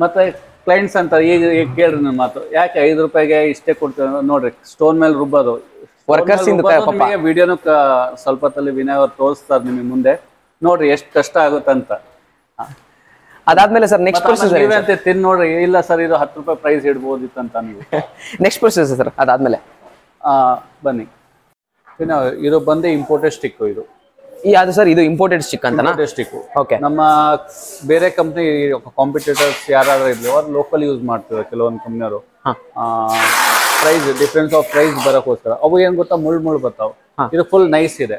ಮತ್ತೆ ಕ್ಲೈಂಟ್ಸ್ ಅಂತ ಈಗ ಕೇಳ್ರಿ ನನ್ನ ಮಾತು, ಯಾಕೆ 5 ರೂಪಾಯಿಗೆ ಇಷ್ಟೇ ಕೊಡ್ತೀವಿ ನೋಡ್ರಿ, ಸ್ಟೋನ್ ಮೇಲೆ ರುಬ್ಬೋದು ವರ್ಕರ್ಸ್ ಇಂದ ಪಾಪ. ವಿಡಿಯೋನು ಸ್ವಲ್ಪದಲ್ಲಿ ವಿನಯ್ ಅವರು ತೋರಿಸ್ತಾರೆ ನಿಮಗೆ ಮುಂದೆ, ನೋಡ್ರಿ ಎಷ್ಟು ಕಷ್ಟ ಆಗುತ್ತೆ ಅಂತ. ಅದಾದ್ಮೇಲೆ ಸರ್ ನೆಕ್ಸ್ಟ್ ಪ್ರೊಸೆಸ್ ಇದೆ ಅಂತ ತಿನ್ ನೋಡ್ರಿ, ಇಲ್ಲ ಸರ್ ಇದು 10 ರೂಪಾಯಿ ಪ್ರೈಸ್ ಇಡಬಹುದಿತ್ತು ಅಂತ ನೀವು. ನೆಕ್ಸ್ಟ್ ಪ್ರೊಸೆಸ್ ಸರ್ ಅದಾದ್ಮೇಲೆ ಬನ್ನಿ ಇದು ಬಂದೆ ಇಂಪೋರ್ಟೆಡ್ ಸ್ಟಿಕ್. ಇದು ಅದು ಸರ್ ಇದು ಇಂಪೋರ್ಟೆಡ್ ಸ್ಟಿಕ್ ಅಂತನಾ? Stick okay. ನಮ್ಮ ಬೇರೆ ಕಂಪ್ನಿ ಕಾಂಪಿಟೇಟರ್ಸ್ ಯಾರಾದ್ರೂ ಇದ್ವಿ ಅವ್ರು ಲೋಕಲ್ ಯೂಸ್ ಮಾಡ್ತಾರೆ ಕೆಲವೊಂದು ಕಂಪ್ನಿಯವರು, ಪ್ರೈಸ್ ಡಿಫ್ರೆನ್ಸ್ ಆಫ್ ಪ್ರೈಸ್ ಬರೋಕ್ಕೋಸ್ಕರ. ಅವು ಏನ್ ಗೊತ್ತಾ, ಮುಳ್ಳು ಬರ್ತಾವ. ಇದು ಫುಲ್ ನೈಸ್ ಇದೆ,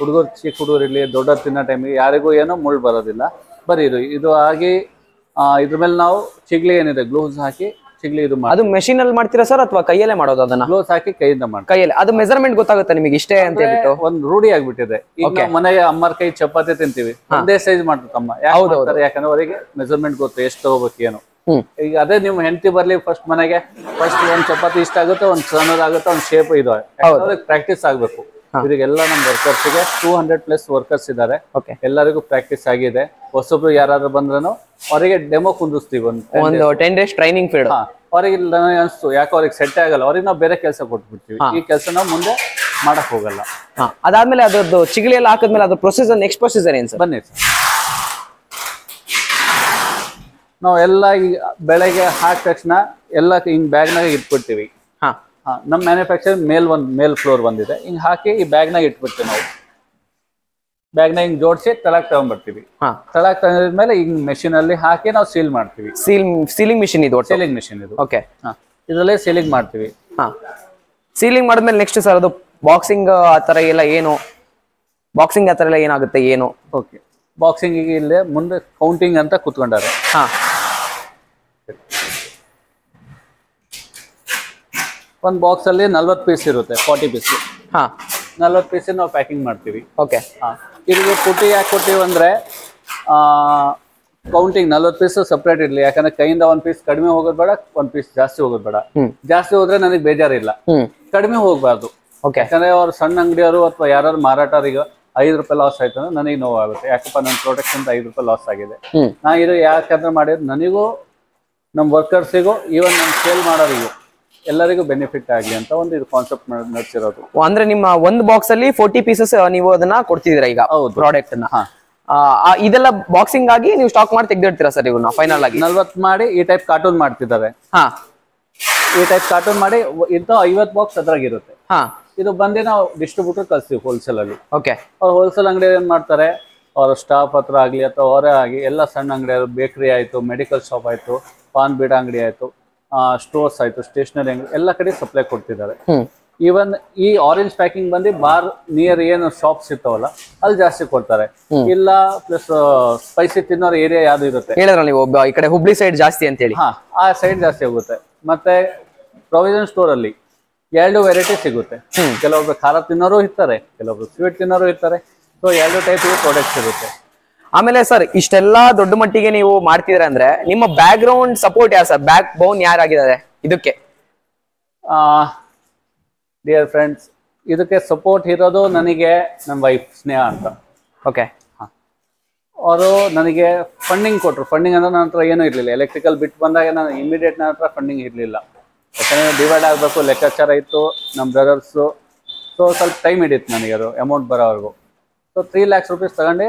ಹುಡುಗರು ಚಿಕ್ಕ ಹುಡುಗರು ಇಲ್ಲಿ ದೊಡ್ಡವ್ರು ತಿನ್ನೋ ಟೈಮಿಗೆ ಯಾರಿಗೂ ಏನೋ ಮುಳ್ಳು ಬರೋದಿಲ್ಲ. ಬರೀ ಇದು ಇದು ಆಗಿ ಇದ್ರ ಮೇಲೆ ನಾವು ಚಿಗ್ಲಿ ಏನಿದೆ ಗ್ಲೂಸ್ ಹಾಕಿ ಚಿಗ್ಲಿ ಇದು ಮಾಡಿ. ಅದು ಮೆಷಿನ್ ಅಲ್ಲಿ ಮಾಡ್ತೀರಾ ಸರ್ ಅಥವಾ ಕೈಯಲ್ಲೇ ಮಾಡೋದು? ಅದನ್ನ ಗ್ಲೂಸ್ ಹಾಕಿ ಕೈಯಿಂದ ಮಾಡಿ ಕೈಯಲ್ಲಿ. ಅದು ಮೆಜರ್ಮೆಂಟ್ ಗೊತ್ತಾಗುತ್ತೆ ನಿಮಗೆ ಇಷ್ಟೇ ಅಂತ ಹೇಳ್ಬಿಟ್ಟು ಒಂದು ರೂಢಿ ಆಗ್ಬಿಟ್ಟಿದೆ. ಈಗ ಮನೆಗೆ ಅಮ್ಮರ್ ಕೈ ಚಪಾತಿ ತಿಂತೀವಿ, ಒಂದೇ ಸೈಜ್ ಮಾಡ್ತಾರೆ ಅಮ್ಮ. ಯಾಕೆ? ಯಾಕಂದ್ರೆ ಅವರಿಗೆ ಮೆಜರ್ಮೆಂಟ್ ಗೊತ್ತು ಎಷ್ಟು ತಗೋಬೇಕು ಏನು. ಈಗ ಅದೇ ನಿಮ್ ಹೆಂಡತಿ ಬರ್ಲಿ ಫಸ್ಟ್ ಮನೆಗೆ, ಫಸ್ಟ್ ಒಂದ್ ಚಪಾತಿ ಇಷ್ಟ ಆಗುತ್ತೆ, ಒಂದ್ ಸಣ್ಣದ ಆಗುತ್ತೆ, ಒಂದ್ ಶೇಪ್ ಇದು ಪ್ರಾಕ್ಟೀಸ್ ಆಗ್ಬೇಕು. ಇದಕ್ಕೆಲ್ಲ ನಮ್ ವರ್ಕರ್ಸ್ಗೆ 200+ ವರ್ಕರ್ಸ್ ಇದಾರೆ, ಎಲ್ಲರಿಗೂ ಪ್ರಾಕ್ಟೀಸ್ ಆಗಿದೆ. ಹೊಸಬ್ರು ಯಾರಾದ್ರೂ ಬಂದ್ರೂ ಅವರಿಗೆ ಡೆಮೋ ಕುಂದಿಸ್ತೀವಿ, ಒಂದು 10 days ಟ್ರೈನಿಂಗ್ ಪೀರಿಯಡ್. ಅವ್ರಿಗೆ ಅನಿಸ್ತು ಯಾಕೆ ಅವ್ರಿಗೆ ಸೆಟ್ ಆಗಲ್ಲ, ಅವ್ರಿಗೆ ನಾವು ಬೇರೆ ಕೆಲಸ ಕೊಟ್ಬಿಡ್ತೀವಿ, ಈ ಕೆಲಸ ನಾವು ಮುಂದೆ ಮಾಡಕ್ ಹೋಗಲ್ಲ. ಅದಾದ್ಮೇಲೆ ಅದ್ರದ್ದು ಚಿಗಳಿ ಎಲ್ಲ ಹಾಕಿದ್ಮೇಲೆ ಅದ್ರ ಪ್ರೊಸೀಜರ್, ನೆಕ್ಸ್ಟ್ ಪ್ರೊಸೀಜರ್ ಏನ್ ಸರ್? ಬನ್ನಿ ಸರ್, ನಾವೆಲ್ಲ ಈಗ ಬೆಳಗ್ಗೆ ಹಾಕಿದ ತಕ್ಷಣ ಎಲ್ಲ ಹಿಂಗ್ ಬ್ಯಾಗ್ನಾಗ ಇಟ್ಬಿಡ್ತೀವಿ. ನಮ್ಮ ಮ್ಯಾನುಫ್ಯಾಕ್ಚರ್ ಮೇಲ್ ಫ್ಲೋರ್ ಬಂದಿದೆ, ಹಿಂಗ್ ಹಾಕಿ ಈ ಬ್ಯಾಗ್ನಾಗ ಇಟ್ಬಿಡ್ತೀವಿ. ನಾವು ಬ್ಯಾಗ್ನ ಹಿಂಗ್ ಜೋಡಿಸಿ ತಳಕ್ ತಗೊಂಡ್ಬಿಡ್ತೀವಿ. ತಳಕ್ ತಗೊಂಡಿದ್ಮೇಲೆ ಹಿಂಗ್ ಮೆಷಿನ್ ಅಲ್ಲಿ ಹಾಕಿ ನಾವು ಸೀಲ್ ಮಾಡ್ತೀವಿ. ಸೀಲಿಂಗ್ ಮಿಷಿನ್ ಇದು, ಸೀಲಿಂಗ್ ಮಿಷಿನ್ ಇದು. ಓಕೆ, ಇದರಲ್ಲೇ ಸೀಲಿಂಗ್ ಮಾಡ್ತೀವಿ. ಸೀಲಿಂಗ್ ಮಾಡಿದ್ಮೇಲೆ ನೆಕ್ಸ್ಟ್ ಸರ್ ಅದು ಬಾಕ್ಸಿಂಗ್ ಆತರ ಎಲ್ಲ ಏನು, ಬಾಕ್ಸಿಂಗ್ ಆತರ ಎಲ್ಲ ಏನಾಗುತ್ತೆ ಏನು? ಓಕೆ, ಬಾಕ್ಸಿಂಗ್ ಈಗ ಇಲ್ಲೇ ಮುಂದೆ ಕೌಂಟಿಂಗ್ ಅಂತ ಕೂತ್ಕೊಂಡಾರೆ. ಒಂದು ಬಾಕ್ಸ್ ಅಲ್ಲಿ 40 ಪೀಸ್ ಇರುತ್ತೆ, 40 ಪೀಸ್. 40 ಪೀಸ್ ನಾವು ಪ್ಯಾಕಿಂಗ್ ಮಾಡ್ತೀವಿ. ಓಕೆ, ಇದಕ್ಕೆ ಪುಟ್ಟಿ ಯಾಕೆ ಕೊಟ್ಟಿವಿ ಅಂದ್ರೆ ಕೌಂಟಿಂಗ್ 40 ಪೀಸ್ ಸಪ್ರೇಟ್ ಇರ್ಲಿ. ಯಾಕಂದ್ರೆ ಕೈಯಿಂದ 1 ಪೀಸ್ ಕಡಿಮೆ ಹೋಗೋದ್ ಬೇಡ, 1 ಪೀಸ್ ಜಾಸ್ತಿ ಹೋಗೋದ್ ಬೇಡ. ಜಾಸ್ತಿ ಹೋದ್ರೆ ನನಗೆ ಬೇಜಾರಿಲ್ಲ, ಕಡಿಮೆ ಹೋಗ್ಬಾರ್ದು. ಯಾಕಂದ್ರೆ ಅವ್ರ ಸಣ್ಣ ಅಂಗಡಿಯವರು ಅಥವಾ ಯಾರು ಮಾರಾಟರಿಗೆ 5 ರೂಪಾಯಿ ಲಾಸ್ ಆಯ್ತು ಅಂದ್ರೆ ನನಗೆ ನೋವಾಗುತ್ತೆ. ಯಾಕಪ್ಪ ನನ್ನ ಪ್ರಾಡಕ್ಟ್ ಅಂತ 5 ರೂಪಾಯಿ ಲಾಸ್ ಆಗಿದೆ. ನಾ ಇದು ಯಾಕಂದ್ರೆ ಮಾಡಿದ್ರು ನನಗೂ ನಮ್ಮ ವರ್ಕರ್ಸಿಗೂ ಈವನ್ ನಮ್ಮ ಸೇಲ್ ಮಾಡೋರಿಗೂ ಎಲ್ಲರಿಗೂ ಬೆನಿಫಿಟ್ ಆಗಲಿ ಅಂತ ಒಂದು ಇದು ಕಾನ್ಸೆಪ್ಟ್ ನಡೆಸಿರೋದು. ಅಂದ್ರೆ ನಿಮ್ಮ ಒಂದು ಬಾಕ್ಸ್ ಅಲ್ಲಿ 40 ಪೀಸಸ್ ನೀವು ಅದನ್ನ ಕೊಡ್ತಿದ್ದೀರಾ ಈಗ ಪ್ರಾಡಕ್ಟ್ ಅನ್ನ. ಇದೆಲ್ಲ ಬಾಕ್ಸಿಂಗ್ ಆಗಿ ನೀವು ಸ್ಟಾಕ್ ಮಾಡಿ ತೆಗೆದಿಡ್ತೀರಾ ಸರ್ ಇವನ್ನ ಫೈನಲ್ ಆಗಿ? 40 ಮಾಡಿ ಈ ಟೈಪ್ ಕಾರ್ಟೂನ್ ಮಾಡ್ತಿದ್ದಾರೆ. ಈ ಟೈಪ್ ಕಾರ್ಟೂನ್ ಮಾಡಿ ಇಂತ 50 ಬಾಕ್ಸ್ ಅದ್ರಾಗಿರುತ್ತೆ. ಇದು ಬಂದು ನಾವು ಡಿಸ್ಟ್ರಿಬ್ಯೂಟರ್ ಕಳಿಸ್ತೀವಿ ಹೋಲ್ಸೇಲ್ ಅಲ್ಲಿ. ಓಕೆ, ಅವ್ರು ಹೋಲ್ಸೇಲ್ ಅಂಗಡಿ ಏನ್ ಮಾಡ್ತಾರೆ, ಅವ್ರ ಸ್ಟಾಫ್ ಹತ್ರ ಆಗ್ಲಿ ಅಥವಾ ಅವರೇ ಆಗಿ ಎಲ್ಲ ಸಣ್ಣ ಅಂಗಡಿಯವರು, ಬೇಕರಿ ಆಯ್ತು, ಮೆಡಿಕಲ್ ಶಾಪ್ ಆಯ್ತು, ಪಾನ್ ಬೀಡ ಅಂಗಡಿ ಆಯ್ತು, ಸ್ಟೋರ್ಸ್ ಆಯ್ತು, ಸ್ಟೇಷನರಿ ಅಂಗಡಿ, ಎಲ್ಲ ಕಡೆ ಸಪ್ಲೈ ಕೊಡ್ತಿದ್ದಾರೆ. ಈವನ್ ಈ ಆರೆಂಜ್ ಪ್ಯಾಕಿಂಗ್ ಬಂದು ಬಾರ್ ನಿಯರ್ ಏನು ಶಾಪ್ಸ್ ಇರ್ತಾವಲ್ಲ ಅಲ್ಲಿ ಜಾಸ್ತಿ ಕೊಡ್ತಾರೆ. ಇಲ್ಲ ಪ್ಲಸ್ ಸ್ಪೈಸಿ ತಿನ್ನೋರ್ ಏರಿಯಾ ಯಾವ್ದು ಇರುತ್ತೆ ಹೇಳಿದ್ರೆ, ಈ ಕಡೆ ಹುಬ್ಳಿ ಸೈಡ್ ಜಾಸ್ತಿ ಅಂತ ಹೇಳಿ ಆ ಸೈಡ್ ಜಾಸ್ತಿ ಹೋಗುತ್ತೆ. ಮತ್ತೆ ಪ್ರಾವಿಷನ್ ಸ್ಟೋರ್ ಅಲ್ಲಿ 2 ವೆರೈಟಿ ಸಿಗುತ್ತೆ. ಕೆಲವೊಬ್ರು ಖಾರ ತಿನ್ನೋರು ಇರ್ತಾರೆ, ಕೆಲವೊಬ್ರು ಸ್ವೀಟ್ ತಿನ್ನೋರು ಇರ್ತಾರೆ. ಸೊ 2 ಟೈಪ್ ಪ್ರಾಡಕ್ಟ್ಸ್ ಇರುತ್ತೆ. ಆಮೇಲೆ ಸರ್ ಇಷ್ಟೆಲ್ಲಾ ದೊಡ್ಡ ಮಟ್ಟಿಗೆ ನೀವು ಮಾಡ್ತಿದ್ರೆ ಅಂದ್ರೆ ನಿಮ್ಮ ಬ್ಯಾಕ್ ಗ್ರೌಂಡ್ ಸಪೋರ್ಟ್ ಯಾರು ಸರ್? ಬ್ಯಾಕ್ ಬೌನ್ ಯಾರಾಗಿದ್ದಾರೆ ಇದಕ್ಕೆ? ಡಿಯರ್ ಫ್ರೆಂಡ್ಸ್, ಇದಕ್ಕೆ ಸಪೋರ್ಟ್ ಇರೋದು ನನಗೆ ನಮ್ಮ ವೈಫ್ ಸ್ನೇಹ ಅಂತ. ಓಕೆ, ಅವರು ನನಗೆ ಫಂಡಿಂಗ್ ಕೊಟ್ಟರು. ಫಂಡಿಂಗ್ ಅಂದ್ರೆ ನನ್ನ ಹತ್ರ ಏನೂ ಇರಲಿಲ್ಲ. ಎಲೆಕ್ಟ್ರಿಕಲ್ ಬಿಟ್ಟು ಬಂದಾಗ ನಾನು ಇಮಿಡಿಯೇಟ್ ನನ್ನ ಹತ್ರ ಫಂಡಿಂಗ್ ಇರಲಿಲ್ಲ. ಯಾಕಂದರೆ ಡಿವೈಡ್ ಆಗಬೇಕು ಲೆಕ್ಕಾಚಾರ ಇತ್ತು ನಮ್ಮ ಬ್ರದರ್ಸು. ಸೊ ಸ್ವಲ್ಪ ಟೈಮ್ ಹಿಡಿಯುತ್ತೆ ನನಗೆ ಅದು ಅಮೌಂಟ್ ಬರೋವರೆಗೂ. ಸೊ 3 lakhs rupees ತಗೊಂಡು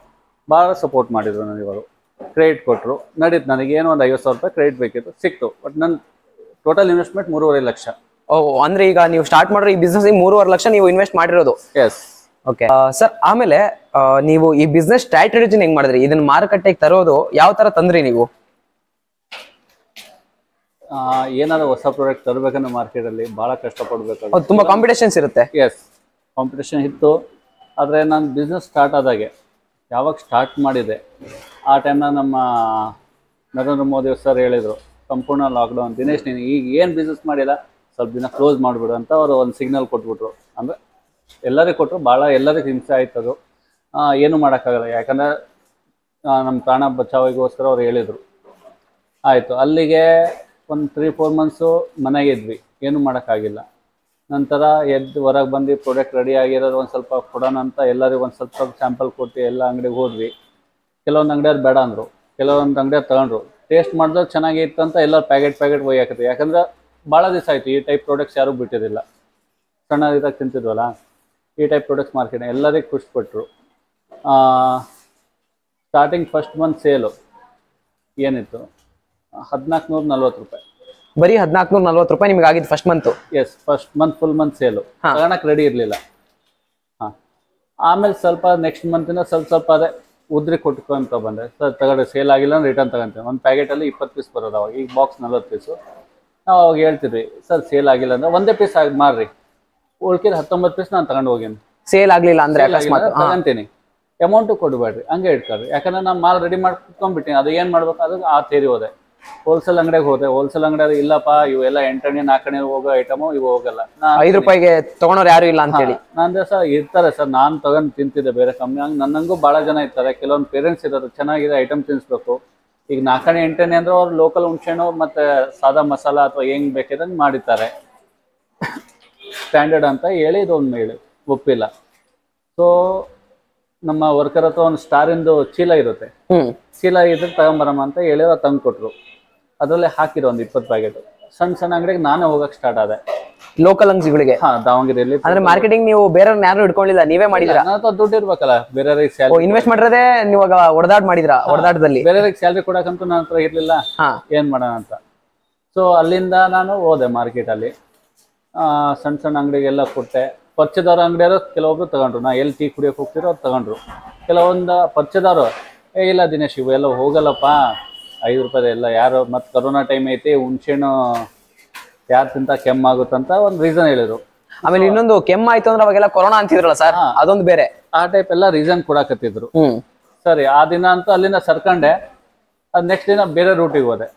ಭಾಳ ಸಪೋರ್ಟ್ ಮಾಡಿದರು ನನಗೆ. ಇವರು ಕ್ರೆಡಿಟ್ ಕೊಟ್ಟರು, ನಡೀತು. ನನಗೇನು ಒಂದು 50,000 ರೂಪಾಯಿ ಕ್ರೆಡಿಟ್ ಬೇಕಿತ್ತು, ಸಿಕ್ತು. ಬಟ್ ನನ್ನ ಟೋಟಲ್ ಇನ್ವೆಸ್ಟ್ಮೆಂಟ್ 3.5 ಲಕ್ಷ. ಓಹ್, ಅಂದ್ರೆ ಈಗ ನೀವು ಸ್ಟಾರ್ಟ್ ಮಾಡಿರೋ ಈ ಬಿಸ್ನೆಸ್ 3.5 ಲಕ್ಷ ನೀವು ಇನ್ವೆಸ್ಟ್ ಮಾಡಿರೋದು? ಎಸ್. ಓಕೆ ಸರ್, ಆಮೇಲೆ ನೀವು ಈ ಬಿಸ್ನೆಸ್ ಸ್ಟ್ರಾಟಜಿ ಹೆಂಗ್ ಮಾಡಿದ್ರಿ? ಇದನ್ನ ಮಾರುಕಟ್ಟೆಗೆ ತರೋದು ಯಾವ ತರ ತಂದ್ರಿ ನೀವು? ಏನಾದ್ರು ಹೊಸ ಪ್ರಾಡಕ್ಟ್ ತರಬೇಕಂದ್ರೆ ಮಾರ್ಕೆಟ್ ಅಲ್ಲಿ ಬಹಳ ಕಷ್ಟಪಡ್ಬೇಕು, ತುಂಬಾ ಕಾಂಪಿಟೇಷನ್ಸ್ ಇರುತ್ತೆ. ಎಸ್, ಕಾಂಪಿಟೇಷನ್ ಇತ್ತು. ಆದ್ರೆ ನಾನು ಬಿಸ್ನೆಸ್ ಸ್ಟಾರ್ಟ್ ಆದಾಗೆ ಯಾವಾಗ ಸ್ಟಾರ್ಟ್ ಮಾಡಿದೆ ಆ ಟೈಮ್ನ ನಮ್ಮ ನರೇಂದ್ರ ಮೋದಿ ಸರ್ ಹೇಳಿದ್ರು ಸಂಪೂರ್ಣ ಲಾಕ್ಡೌನ್. ದಿನೇಶ್ ನೀನು ಈಗ ಏನು ಬಿಸ್ನೆಸ್ ಮಾಡಿಲ್ಲ ಸ್ವಲ್ಪ ದಿನ ಕ್ಲೋಸ್ ಮಾಡಿಬಿಡು ಅಂತ ಅವರು ಒಂದು ಸಿಗ್ನಲ್ ಕೊಟ್ಬಿಟ್ರು. ಅಂದರೆ ಎಲ್ಲರಿಗೂ ಕೊಟ್ಟರು, ಭಾಳ ಎಲ್ಲರಿಗೂ ಹಿಂಸೆ ಆಯ್ತದು. ಏನೂ ಮಾಡೋಕ್ಕಾಗಲ್ಲ, ಯಾಕಂದರೆ ನಮ್ಮ ಪ್ರಾಣ ಬಚಾವಿಗೋಸ್ಕರ ಅವ್ರು ಹೇಳಿದರು. ಆಯಿತು, ಅಲ್ಲಿಗೆ ಒಂದು 3-4 ಮಂತ್ಸು ಮನೆಗೆ ಇದ್ವಿ, ಏನೂ ಮಾಡೋಕ್ಕಾಗಿಲ್ಲ. ನಂತರ ಎದ್ದು ಹೊರಗೆ ಬಂದು ಪ್ರಾಡಕ್ಟ್ ರೆಡಿ ಆಗಿರೋದು ಒಂದು ಸ್ವಲ್ಪ ಕೊಡೋಣ ಅಂತ ಎಲ್ಲರಿಗೂ ಒಂದು ಸ್ವಲ್ಪ ಸ್ಯಾಂಪಲ್ ಕೊಟ್ಟು ಎಲ್ಲ ಅಂಗಡಿಗೆ ಹೋದ್ವಿ. ಕೆಲವೊಂದು ಅಂಗಡಿಯವ್ರು ಬೇಡ ಅಂದರು, ಕೆಲವೊಂದು ಅಂಗಡಿಯವ್ರು ತಗೊಂಡ್ರು. ಟೇಸ್ಟ್ ಮಾಡಿದ್ರೆ ಚೆನ್ನಾಗಿ ಇತ್ತು ಅಂತ ಎಲ್ಲರೂ ಪ್ಯಾಕೆಟ್ ಒಯ್ಯಾಕತ್ತೆ. ಯಾಕಂದ್ರೆ ಭಾಳ ದಿವಸ ಆಯಿತು ಈ ಟೈಪ್ ಪ್ರಾಡಕ್ಟ್ಸ್ ಯಾರೂ ಬಿಟ್ಟಿರಲಿಲ್ಲ. ಸಣ್ಣದಿದಾಗ ತಿಂತಿದ್ವಲ್ಲ ಈ ಟೈಪ್ ಪ್ರಾಡಕ್ಟ್ಸ್ ಮಾರ್ಕೆಟ್, ಎಲ್ಲರಿಗೂ ಖುಷಿ ಪಟ್ಟರು. ಸ್ಟಾರ್ಟಿಂಗ್ ಫಸ್ಟ್ ಮಂತ್ ಸೇಲು ಏನಿತ್ತು 1440 ರೂಪಾಯಿ, ಬರೀ 1440 ರೂಪಾಯಿ ನಿಮ್ಗೆ ಆಗಿದ್ದು first month. Yes, first month full month sale, ತಗೋಣಕ್ಕೆ ರೆಡಿ ಇರಲಿಲ್ಲ. ಹಾಂ, ಆಮೇಲೆ ಸ್ವಲ್ಪ ನೆಕ್ಸ್ಟ್ ಮಂತಿನ ಸ್ವಲ್ಪ ಸ್ವಲ್ಪ ಅದೇ ಉದ್ರಿ ಕೊಟ್ಕೊಂತ ಬಂದೆ. ಸರ್ ತಗೊಂಡು ಸೇಲ್ ಆಗಿಲ್ಲ ಅಂದ್ರೆ ರಿಟರ್ನ್ ತಗೊಂತೀನಿ. ಒಂದು ಪ್ಯಾಕೆಟಲ್ಲಿ 20 ಪೀಸ್ ಬರೋದು ಅವಾಗ, ಈಗ ಬಾಕ್ಸ್ 40 ಪೀಸು. ನಾವು ಅವಾಗ ಹೇಳ್ತಿದ್ವಿ ಸರ್ ಸೇಲ್ ಆಗಿಲ್ಲ ಅಂದರೆ ಒಂದೇ ಪೀಸ್ ಆಗಿ ಮಾರ್ರಿ, ಉಳ್ಕಿದ 19 ಪೀಸ್ ನಾನು ತಗೊಂಡು ಹೋಗಿನಿ. ಸೇಲ್ ಆಗಲಿಲ್ಲ ಅಂದರೆ ತಗೊಂತೀನಿ, ಅಮೌಂಟು ಕೊಡಬೇಡ್ರಿ, ಹಂಗೆ ಇಟ್ಕೊಳ್ರಿ. ಯಾಕಂದರೆ ನಾನು ಮಾಲ್ ರೆಡಿ ಮಾಡಿ ಕುತ್ಕೊಂಡ್ಬಿಟ್ಟಿನಿ, ಅದು ಏನು ಮಾಡ್ಬೇಕು ಅದಕ್ಕೆ ಆ ತೇರಿ ಹೋದೆ. ಹೋಲ್ಸೇಲ್ ಅಂಗಡಿಗೆ ಹೋದೆ, ಹೋಲ್ಸೇಲ್ ಅಂಗಡಿಯಲ್ಲಿ ಇಲ್ಲಪ್ಪ ಇವೆಲ್ಲ 8-4 ಹೋಗೋ ಐಟಮು ಇವು ಹೋಗಲ್ಲ, 5 ರೂಪಾಯಿಗೆ ತೊಗೊಳೋರು ಯಾರು ಇಲ್ಲ ಅಂತೇಳಿ. ನಾನು ಸರ್ ಇರ್ತಾರೆ ಸರ್, ನಾನು ತಗೊಂಡು ತಿಂತಿದ್ದೆ ಬೇರೆ ಕಂಪ್ನಿ, ಹಂಗೆ ನನ್ನಂಗೂ ಭಾಳ ಜನ ಇರ್ತಾರೆ. ಕೆಲವೊಂದು ಪೇರೆಂಟ್ಸ್ ಇರೋದು ಚೆನ್ನಾಗಿದೆ ಐಟಮ್ ತಿನ್ನಿಸ್ಬೇಕು. ಈಗ 4-8 ಅಂದರೆ ಅವ್ರು ಲೋಕಲ್ ಹುಣ್ಸೆಣ್ಣು ಮತ್ತು ಸಾದಾ ಮಸಾಲ ಅಥವಾ ಹೆಂಗೆ ಬೇಕಿದಂಗೆ ಮಾಡಿರ್ತಾರೆ ಸ್ಟ್ಯಾಂಡರ್ಡ್ ಅಂತ ಹೇಳಿ ಇದೊಂದು ಹೇಳಿ ಒಪ್ಪಿಲ್ಲ. ಸೊ ನಮ್ಮ ವರ್ಕರ್ ಹತ್ರ ಒಂದು ಸ್ಟಾರಿಂದು ಚೀಲ ಇರುತ್ತೆ, ಚೀಲ ಇದ್ರೆ ತಗೊಂಬರಮ್ಮ ಅಂತ ಹೇಳಿ ಅವ್ರು ತಂದು ಕೊಟ್ಟರು. ಅದರಲ್ಲೇ ಹಾಕಿರೋ ಒಂದು 20 ಪ್ಯಾಕೆಟ್. ಸಣ್ಣ ಸಣ್ಣ ಅಂಗಡಿಗೆ ನಾನೇ ಹೋಗಕ್ಕೆ ಸ್ಟಾರ್ಟ್ ಆದೆ, ಲೋಕಲ್ ಅಂಗಡಿಗಳಿಗೆ. ಹಾಂ, ದಾವಣಗೆರೆಯಲ್ಲಿ. ಅಂದರೆ ಮಾರ್ಕೆಟಿಂಗ್ ನೀವು ಬೇರೆ ಯಾರು ಇಟ್ಕೊಂಡಿಲ್ಲ, ನೀವೇ ಮಾಡಿದ್ರಾ? ನಾನು ದುಡ್ಡು ಇರ್ಬೇಕಲ್ಲ, ಬೇರೆಯವ್ರಿಗೆ ಸ್ಯಾಲರಿ ಇನ್ವೆಸ್ಟ್ ಮಾಡಿರೋದೇ. ನೀವು ಹೊಡೆದಾಟ ಮಾಡಿದ್ರಾ? ಹೊಡೆದಾಟದಲ್ಲಿ ಬೇರೆಯವ್ರಿಗೆ ಸ್ಯಾಲರಿ ಕೊಡೋಕ್ಕಂತೂ ನನ್ನ ಹತ್ರ ಇರಲಿಲ್ಲ, ಏನು ಮಾಡೋಣ ಅಂತ. ಸೊ ಅಲ್ಲಿಂದ ನಾನು ಹೋದೆ ಮಾರ್ಕೆಟಲ್ಲಿ, ಸಣ್ಣ ಸಣ್ಣ ಅಂಗಡಿಗೆಲ್ಲ ಕೊಟ್ಟೆ. ಪರಿಚಯದಾರ ಅಂಗಡಿಯವರು ಕೆಲವೊಬ್ರು ತಗೊಂಡ್ರು, ನಾ ಎಲ್ಲಿ ಟೀ ಕುಡಿಯೋಕೆ ಹೋಗ್ತಿರೋ ಅವ್ರು ತಗೊಂಡ್ರು. ಕೆಲವೊಂದು ಪರಿಚಯದಾರು ಏ ಇಲ್ಲ ದಿನೇಶ್ ಇವು ಎಲ್ಲ ಹೋಗಲ್ಲಪ್ಪ 5 ರೂಪಾಯಿ ಎಲ್ಲ, ಯಾರು ಮತ್ತು ಕರೋನಾ ಟೈಮ್ ಐತಿ, ಹುಣ್ಸೆಣ್ಣು ಯಾರು ತಿಂತ ಕೆಮ್ಮಾಗುತ್ತಂತ ಒಂದು ರೀಸನ್ ಹೇಳಿದರು. ಆಮೇಲೆ ಇನ್ನೊಂದು ಕೆಮ್ಮಾಯ್ತು ಅಂದ್ರೆ ಅವಾಗೆಲ್ಲ ಕೊರೋನಾ ಅಂತಿದ್ರಲ್ಲ ಸರ್, ಅದೊಂದು ಬೇರೆ ಆ ಟೈಪ್ ಎಲ್ಲ ರೀಸನ್ ಕೊಡಕತ್ತಿದ್ರು. ಸರಿ, ಆ ದಿನ ಅಂತೂ ಅಲ್ಲಿಂದ ಸರ್ಕಂಡೆ. ಅದು ನೆಕ್ಸ್ಟ್ ದಿನ ಬೇರೆ ರೂಟಿಗೆ ಹೋದೆ,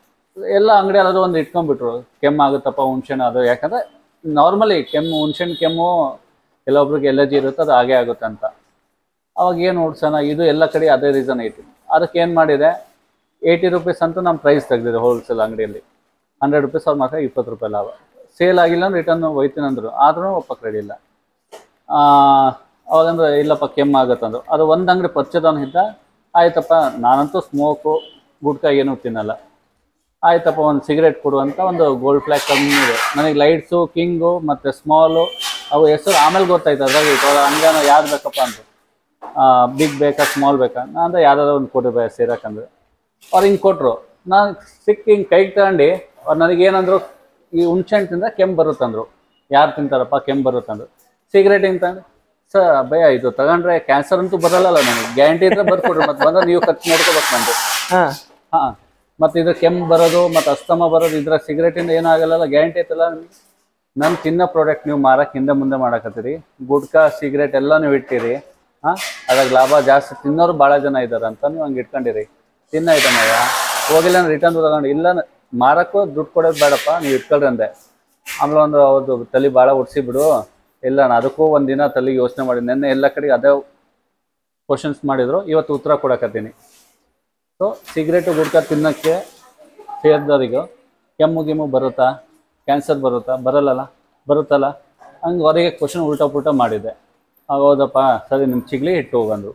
ಎಲ್ಲ ಅಂಗಡಿ ಅಲ್ಲದು ಒಂದು ಇಟ್ಕೊಂಡ್ಬಿಟ್ರು ಕೆಮ್ಮಾಗುತ್ತಪ್ಪ ಹುಣ್ಸೆಣ್ಣು ಅದು. ಯಾಕಂದರೆ ನಾರ್ಮಲಿ ಕೆಮ್ಮು ಹುಣ್ಸೆಣ್ಣು ಕೆಮ್ಮು ಕೆಲವೊಬ್ರಿಗೆ ಎಲರ್ಜಿ ಇರುತ್ತೆ, ಅದು ಹಾಗೆ ಆಗುತ್ತೆ ಅಂತ. ಅವಾಗ ಏನು ಓಡಿಸೋಣ ಇದು ಎಲ್ಲ ಕಡೆ ಅದೇ ರೀಸನ್ ಐತಿ. ಅದಕ್ಕೆ ಏನು ಮಾಡಿದೆ 80 ರೂಪೀಸ್ ಅಂತೂ ನಮ್ಮ ಪ್ರೈಸ್ ತೆಗೆದಿದೆ ಹೋಲ್ಸೇಲ್ ಅಂಗಡಿಯಲ್ಲಿ, 100 ರೂಪೀಸ್ ಅವ್ರು ಮಾತ್ರ 20 ರೂಪಾಯಿ ಲಾಭ. ಸೇಲ್ ಆಗಿಲ್ಲ ಅಂದ್ರೆ ರಿಟರ್ನ್ ಒಯ್ತೀನಿ ಅಂದರು, ಆದ್ರೂ ಒಪ್ಪಕ್ಕೆ ರೆಡಿ ಇಲ್ಲ. ಅವಾಗಂದ್ರೆ ಇಲ್ಲಪ್ಪ ಕೆಮ್ಮು ಆಗುತ್ತಂದ್ರು. ಅದು ಒಂದು ಅಂಗಡಿ ಪರಿಚಯದವನು ಇದ್ದ, ಆಯ್ತಪ್ಪ ನಾನಂತೂ ಸ್ಮೋಕು ಗುಡ್ಕ ಏನೂ ತಿನ್ನಲ್ಲ, ಆಯ್ತಪ್ಪ ಒಂದು ಸಿಗರೇಟ್ ಕೊಡುವಂಥ ಒಂದು ಗೋಲ್ಡ್ ಫ್ಲ್ಯಾಗ್ ಕಮ್ಮಿ ಇದೆ ನನಗೆ, ಲೈಟ್ಸು ಕಿಂಗು ಮತ್ತು ಸ್ಮಾಲು ಅವು ಹೆಸರು ಆಮೇಲೆ ಗೊತ್ತಾಯ್ತು. ಅದ್ರಾಗ ಇವಾಗ ಹಂಗಾನ ಯಾರು ಬೇಕಪ್ಪ ಅಂದರು, ಬಿಗ್ ಬೇಕಾ ಸ್ಮಾಲ್ ಬೇಕಾ ಅಂದರೆ ಯಾರ್ಯಾರು ಒಂದು ಕೊಟ್ಟಿರ್ಬೇಕು ಸೇರೋಕಂದ್ರೆ. ಅವ್ರು ಹಿಂಗೆ ಕೊಟ್ಟರು, ನಾನು ಸಿಕ್ಕಿ ಹಿಂಗೆ ಕೈಗೆ ತಗೊಂಡು ಅವ್ರು ನನಗೇನಂದ್ರು ಈ ಹುಣ್ಸೆಣ್ಣು ತಿಂದರೆ ಕೆಮ್ಮು ಬರುತ್ತಂದರು, ಯಾರು ತಿಂತಾರಪ್ಪ ಕೆಮ್ಮು ಬರುತ್ತಂದರು. ಸಿಗರೇಟ್ ಹಿಂಗೆ ತಂದು ಸರ್ ಭಯ ಇದು ತಗೊಂಡ್ರೆ ಕ್ಯಾನ್ಸರ್ ಅಂತೂ ಬರಲ್ಲಲ್ಲ ನನಗೆ ಗ್ಯಾರಂಟಿ ಇದ್ದರೆ ಬರ್ಕೊಡ್ರಿ, ಮತ್ತು ಬಂದರೆ ನೀವು ಖರ್ಚು ನೋಡ್ಕೋಬೇಕು ನಂದು. ಹಾಂ ಹಾಂ, ಮತ್ತು ಇದು ಕೆಮ್ಮು ಬರೋದು ಮತ್ತು ಅಸ್ತಮ ಬರೋದು ಇದ್ರ ಸಿಗರೇಟಿಂದ ಏನಾಗಲ್ಲ ಗ್ಯಾರಂಟಿ ಐತಲ್ಲ. ನಾನು ತಿನ್ನೋ ಪ್ರಾಡಕ್ಟ್ ನೀವು ಮಾರಕ್ಕೆ ಹಿಂದೆ ಮುಂದೆ ಮಾಡಕತ್ತೀರಿ, ಗುಡ್ಕಾ ಸಿಗರೇಟ್ ಎಲ್ಲ ನೀವು ಇಟ್ಟಿರಿ. ಹಾಂ, ಅದಾಗ ಲಾಭ ಜಾಸ್ತಿ ತಿನ್ನೋರು ಭಾಳ ಜನ ಇದ್ದಾರೆ ಅಂತ ನೀವು ಹಂಗೆ ಇಟ್ಕೊಂಡಿರಿ. ತಿನ್ನ ಐಟಮಯ್ಯ ಹೋಗಿಲ್ಲ ನಾನು ರಿಟರ್ನ್ ತಗೊಂಡು ಇಲ್ಲ ಮಾರಕ್ಕೂ ದುಡ್ಡು ಕೊಡೋದು ಬೇಡಪ್ಪ ನೀವು ಇಟ್ಕೊಳ್ರಿ ಅಂದೆ. ಆಮೇಲೆ ಒಂದು ಅವ್ರದ್ದು ತಲೆ ಭಾಳ ಒಡಿಸಿಬಿಡು ಇಲ್ಲ ನಾನು ಅದಕ್ಕೂ ಒಂದು ದಿನ ತಲೆಗೆ ಯೋಚನೆ ಮಾಡಿ ನೆನ್ನೆ ಎಲ್ಲ ಕಡೆ ಅದೇ ಕ್ವಶನ್ಸ್ ಮಾಡಿದ್ರು, ಇವತ್ತು ಉತ್ತರ ಕೊಡಕತ್ತೀನಿ. ಸೊ ಸಿಗರೇಟು ಗುಡ್ಕಾ ತಿನ್ನೋಕ್ಕೆ ಸೇರಿದವರಿಗೂ ಕೆಮ್ಮು ಗಿಮ್ಮು ಬರುತ್ತಾ ಕ್ಯಾನ್ಸರ್ ಬರುತ್ತಾ ಬರಲ್ಲಲ್ಲ ಬರುತ್ತಲ್ಲ ಹಂಗೆ ಅವರಿಗೆ ಕ್ವಶನ್ ಉಲ್ಟಾ ಪುಲ್ಟಾ ಮಾಡಿದೆ. ಆಗ ಹೌದಪ್ಪ ಸರಿ ನಿಮ್ಮ ಚಿಗ್ಲಿ ಇಟ್ಟು ಹೋಗಂದ್ರು,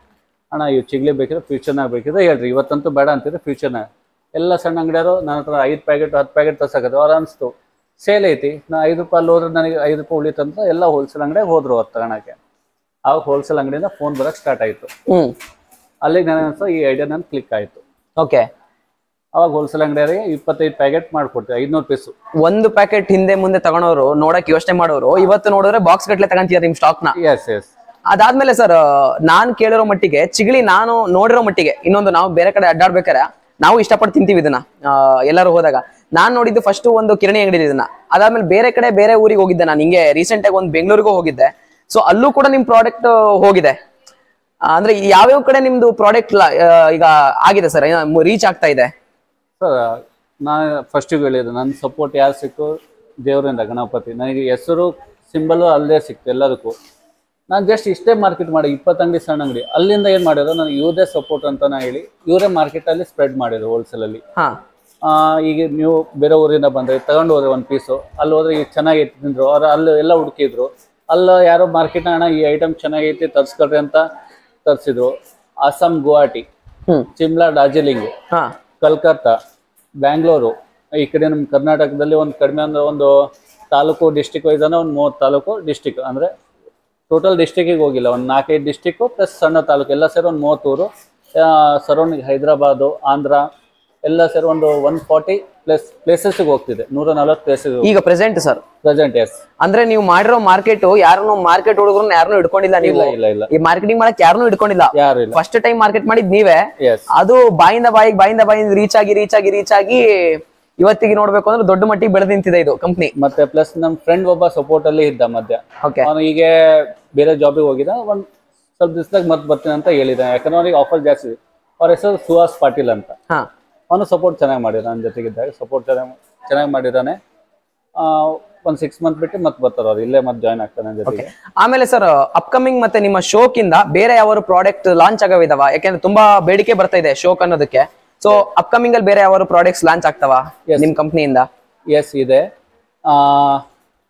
ಅಣ್ಣ ಇವು ಚಿಗ್ಲಿ ಬೇಕಿದ್ರೆ ಫ್ಯೂಚರ್ನಾಗ ಬೇಕಿದ್ರೆ ಹೇಳ್ರಿ, ಇವತ್ತಂತೂ ಬೇಡ ಅಂತಿದ್ರೆ ಫ್ಯೂಚರ್ನಾಗ. ಎಲ್ಲ ಸಣ್ಣ ಅಂಗಡಿಯವರು ನನ್ನ ಹತ್ರ 5-10 ಪ್ಯಾಕೆಟ್ ತರ್ಸಕತ್ತು. ಅವ್ರು ಅನಿಸ್ತು ಸೇಲ್ ಐತಿ ನಾನು 5 ರೂಪಾಯಿ ಅಲ್ಲಿ ಹೋದ್ರೆ ನನಗೆ 5 ರೂಪಾಯಿ ಉಳಿತಂತ ಎಲ್ಲ ಹೋಲ್ಸೇಲ್ ಅಂಗಡಿಯಾಗ ಹೋದರು ಅವ್ರು ತಗೋಳಕ್ಕೆ. ಆಗ ಹೋಲ್ಸೇಲ್ ಅಂಗಡಿಯಿಂದ ಫೋನ್ ಬರೋಕ್ಕೆ ಸ್ಟಾರ್ಟ್ ಆಯಿತು. ಅಲ್ಲಿಗೆ ನನಗೆ ಅನಿಸ್ತು ಈ ಐಡಿಯಾ ನಾನು ಕ್ಲಿಕ್ ಆಯಿತು. ಓಕೆ, ಅವಾಗ ಹೋಲ್ಸೇಲ್ ಅಂಗಡಿಯವರಿಗೆ 25 ಪ್ಯಾಕೆಟ್ ಮಾಡ್ಕೊಡ್ತೀವಿ 500 ಪೀಸ್. ಒಂದು ಪ್ಯಾಕೆಟ್ ಹಿಂದೆ ಮುಂದೆ ತಗೊಂಡವರು ನೋಡಕ್ಕೆ ಯೋಚನೆ ಮಾಡೋರು ಇವತ್ತು ನೋಡಿದ್ರೆ ಬಾಕ್ಸ್ ಗಟ್ಟಲೆ ತಗೊಂತೀರಾ ನಿಮ್ಮ ಸ್ಟಾಕ್ ನ. Yes yes. ಅದಾದ್ಮೇಲೆ ಸರ್ ನಾನ್ ಕೇಳಿರೋ ಮಟ್ಟಿಗೆ ಚಿಗಳಿ ನಾನು ನೋಡಿರೋ ಮಟ್ಟಿಗೆ ಇನ್ನೊಂದು ನಾವು ಬೇರೆ ಕಡೆ ಅಡ್ಡಾಡ್ಬೇಕಾರೆ ನಾವು ಇಷ್ಟಪಟ್ಟು ತಿಂತೀವಿ ಇದನ್ನ ಎಲ್ಲರೂ ಹೋದಾಗ. ನಾನ್ ನೋಡಿದ್ದು ಫಸ್ಟ್ ಒಂದು ಕಿರಣಿ ಅಂಗಡಿ ಇದನ್ನ, ಅದಾದ್ಮೇಲೆ ಬೇರೆ ಕಡೆ ಬೇರೆ ಊರಿಗೆ ಹೋಗಿದ್ದೆ ನಾನು, ಹಿಂಗೆ ರೀಸೆಂಟ್ ಆಗಿ ಒಂದು ಬೆಂಗಳೂರಿಗೂ ಹೋಗಿದ್ದೆ. ಸೊ ಅಲ್ಲೂ ಕೂಡ ನಿಮ್ ಪ್ರಾಡಕ್ಟ್ ಹೋಗಿದೆ ಅಂದ್ರೆ ಯಾವ್ಯಾವ ಕಡೆ ನಿಮ್ದು ಪ್ರಾಡಕ್ಟ್ ಈಗ ಆಗಿದೆ ಸರ್, ರೀಚ್ ಆಗ್ತಾ ಇದೆ ಸರ್? ನಾನು ಫಸ್ಟ್ ಹೇಳಿದೆ ನನ್ನ ಸಪೋರ್ಟ್ ಯಾರು ಸಿಕ್ಕು ದೇವರಿಂದ ಗಣಪತಿ, ನನಗೆ ಹೆಸರು ಸಿಂಬಲ್ ಅಲ್ಲೇ ಸಿಕ್ತು ಎಲ್ಲದಕ್ಕೂ. ನಾನು ಜಸ್ಟ್ ಇಷ್ಟೇ ಮಾರ್ಕೆಟ್ ಮಾಡಿ 20 ಅಂಗಡಿ ಸಣ್ಣ ಅಂಗಡಿ ಅಲ್ಲಿಂದ ಏನ್ ಮಾಡಿದ್ರು ನನಗೆ ಇವ್ರದೇ ಸಪೋರ್ಟ್ ಅಂತ ಹೇಳಿ ಇವರೇ ಮಾರ್ಕೆಟ್ ಅಲ್ಲಿ ಸ್ಪ್ರೆಡ್ ಮಾಡಿದ್ರು ಹೋಲ್ಸೇಲ್ ಅಲ್ಲಿ. ಈಗ ನೀವು ಬೇರೆ ಊರಿಂದ ಬಂದ್ರೆ ತಗೊಂಡು ಹೋದ್ರೆ ಒಂದು ಪೀಸು ಅಲ್ಲಿ ಹೋದ್ರೆ ಈಗ ಚೆನ್ನಾಗಿ ತಿಂದ್ರು ಅವ್ರು, ಅಲ್ಲಿ ಎಲ್ಲ ಹುಡುಕಿದ್ರು, ಅಲ್ಲ ಯಾರೋ ಮಾರ್ಕೆಟ್ ಅಣ್ಣ ಈ ಐಟಮ್ ಚೆನ್ನಾಗೈತಿ ತರ್ಸ್ಕೊಳ್ರಿ ಅಂತ ತರಿಸಿದ್ರು. ಅಸ್ಸಾಂ, ಗುವಾಹಟಿ, ಶಿಮ್ಲಾ, ಡಾರ್ಜಿಲಿಂಗ್, ಕಲ್ಕತ್ತಾ, ಬ್ಯಾಂಗ್ಳೂರು, ಈ ಕಡೆ ನಮ್ಮ ಕರ್ನಾಟಕದಲ್ಲಿ ಒಂದು ಕಡಿಮೆ ಅಂದ್ರೆ ಒಂದು ತಾಲೂಕು ಡಿಸ್ಟಿಕ್ ವೈಸ್ ಅಂದ್ರೆ ಒಂದು 30 ತಾಲೂಕು ಡಿಸ್ಟಿಕ್ ಅಂದ್ರೆ ಟೋಟಲ್ ಡಿಸ್ಟಿಕ್ಕಿಗೆ ಹೋಗಿಲ್ಲ, ಒಂದು 4-5 ಡಿಸ್ಟಿಕ್ಕು ಪ್ಲಸ್ ಸಣ್ಣ ತಾಲೂಕು ಎಲ್ಲ ಸೇರಿ ಒಂದು 30 ಊರು ಸರೌಂಡಿಂಗ್, ಹೈದರಾಬಾದು, ಆಂಧ್ರ ಎಲ್ಲ ಸೇರಿ ಒಂದು 140 ಪ್ಲಸ್ ಪ್ಲೇಸಸ್ಗೆ ಹೋಗ್ತಿದೆ, 140 ಪ್ಲೇಸಸ್ ಈಗ ಪ್ರೆಸೆಂಟ್ ಸರ್ ಪ್ರೆಸೆಂಟ್. ಎಸ್. ಅಂದ್ರೆ ನೀವು ಮಾಡಿರೋ ಮಾರ್ಕೆಟ್ ಯಾರನ್ನು ಮಾರ್ಕೆಟ್ ಹುಡುಗರು ಯಾರನ್ನು ಇಟ್ಕೊಂಡಿಲ್ಲ, ನೀವು ಈ ಮಾರ್ಕೆಟಿಂಗ್ ಮಾಡಕ್ ಯಾರನ್ನು ಇಟ್ಕೊಂಡಿಲ್ಲ, ಫಸ್ಟ್ ಟೈಮ್ ಮಾರ್ಕೆಟ್ ಮಾಡಿದ್ ನೀವೇ. ಅದು ಬಾಯಿಂದ ಬಾಯಿಗೆ ರೀಚ್ ಆಗಿ ಇವತ್ತಿಗೆ ನೋಡ್ಬೇಕು ಅಂದ್ರೆ ದೊಡ್ಡ ಮಟ್ಟಿಗೆ ಬೆಳೆದು ನಿಂತಿದೆ ಇದು ಕಂಪ್ನಿ. ಮತ್ತೆ ಪ್ಲಸ್ ನಮ್ ಫ್ರೆಂಡ್ ಒಬ್ಬ ಸಪೋರ್ಟ್ ಅಲ್ಲಿ ಇದ್ದ ಮಧ್ಯ, ಅವನು ಈಗ ಬೇರೆ ಜಾಬಿಗೆ ಹೋಗಿದ್ದ, ಒಂದ್ ಸ್ವಲ್ಪ ದಿವಸದಾಗ ಮತ್ ಬರ್ತೀನಿ ಅಂತ ಹೇಳಿದ, ಯಾಕಂದ್ರೆ ಅವ್ರಿಗೆ ಆಫರ್ ಜಾಸ್ತಿ. ಅವ್ರ ಹೆಸರು ಸುಹಾಸ್ ಪಾಟೀಲ್ ಅಂತ, ಅವನು ಸಪೋರ್ಟ್ ಚೆನ್ನಾಗಿ ಮಾಡಿದ, ನನ್ನ ಜೊತೆಗಿದ್ದಾಗ ಸಪೋರ್ಟ್ ಚೆನ್ನಾಗಿ ಮಾಡಿದಾನೆ. ಒಂದು 6 months ಬಿಟ್ಟು ಮತ್ತೆ ಬರ್ತಾರೆ ಅವ್ರು, ಇಲ್ಲೇ ಮತ್ತೆ ಜಾಯ್ನ್ ಆಗ್ತಾರೆ ನನ್ನ ಜೊತೆಗೆ. ಆಮೇಲೆ ಸರ್ ಅಪ್ಕಮಿಂಗ್ ಮತ್ತೆ ನಿಮ್ಮ ಶೋಕಿಂದ ಬೇರೆ ಯಾವ ಪ್ರಾಡಕ್ಟ್ ಲಾಂಚ್ ಆಗವಿದಾವ? ಯಾಕೆಂದ್ರೆ ತುಂಬಾ ಬೇಡಿಕೆ ಬರ್ತಾ ಇದೆ ಶೋಕ್ ಅನ್ನೋದಕ್ಕೆ. ಸೊ ಅಪ್ಕಮಿಂಗ್ ಅಲ್ಲಿ ಬೇರೆ ಯಾವ ಪ್ರಾಡಕ್ಟ್ಸ್ ಲಾಂಚ್ ಆಗ್ತಾವ ನಿಮ್ಮ ಕಂಪ್ನಿಯಿಂದ? ಎಸ್ ಇದೆ.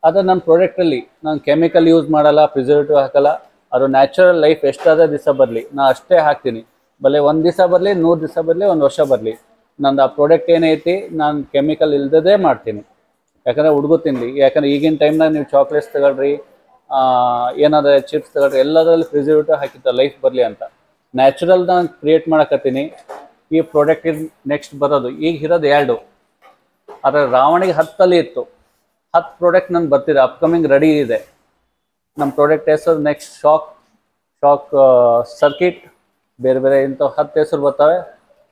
ಅದೇ ನನ್ನ ಪ್ರಾಡಕ್ಟ್ ಅಲ್ಲಿ ನಾನು ಕೆಮಿಕಲ್ ಯೂಸ್ ಮಾಡಲ್ಲ, ಪ್ರಿಸರ್ವೇಟಿವ್ ಹಾಕಲ್ಲ, ಅದು ನ್ಯಾಚುರಲ್ ಲೈಫ್ ಎಷ್ಟಾದ ದಿವಸ ಬರಲಿ ನಾ ಅಷ್ಟೇ ಹಾಕ್ತೀನಿ, ಬಲೆ 1 ದಿವಸ ಬರಲಿ, 100 ದಿವಸ ಬರಲಿ, 1 ವರ್ಷ ಬರಲಿ, ನಂದು ಆ ಪ್ರಾಡಕ್ಟ್ ಏನೈತಿ ನಾನು ಕೆಮಿಕಲ್ ಇಲ್ದದೇ ಮಾಡ್ತೀನಿ. ಯಾಕಂದರೆ ಹುಡುಗು ತಿನ್ಲಿ, ಯಾಕಂದರೆ ಈಗಿನ ಟೈಮ್ನಾಗ ನೀವು ಚಾಕ್ಲೇಟ್ಸ್ ತಗೊಳ್ರಿ, ಏನಾದ್ರೆ ಚಿಪ್ಸ್ ತಗೊಳ್ರಿ, ಎಲ್ಲದರಲ್ಲಿ ಪ್ರಿಸರ್ವೇಟಿವ್ ಹಾಕಿತ್ತು ಲೈಫ್ ಬರಲಿ ಅಂತ. ನ್ಯಾಚುರಲ್ ನಾನು ಕ್ರಿಯೇಟ್ ಮಾಡಕತ್ತೀನಿ. ಈ ಪ್ರಾಡಕ್ಟ್ ನೆಕ್ಸ್ಟ್ ಬರೋದು ಈಗ ಇರೋದು 2, ಆದರೆ ರಾವಣಿಗೆ 10 ಇತ್ತು, 10 ಪ್ರಾಡಕ್ಟ್ ನಾನು ಬರ್ತಿದೆ ಅಪ್ಕಮಿಂಗ್ ರೆಡಿ ಇದೆ. ನಮ್ಮ ಪ್ರಾಡಕ್ಟ್ ಹೆಸರು ನೆಕ್ಸ್ಟ್ ಶಾಕ್ ಸರ್ಕಿಟ್, ಬೇರೆ ಬೇರೆ ಇಂಥ 10 ಹೆಸರು ಬರ್ತವೆ.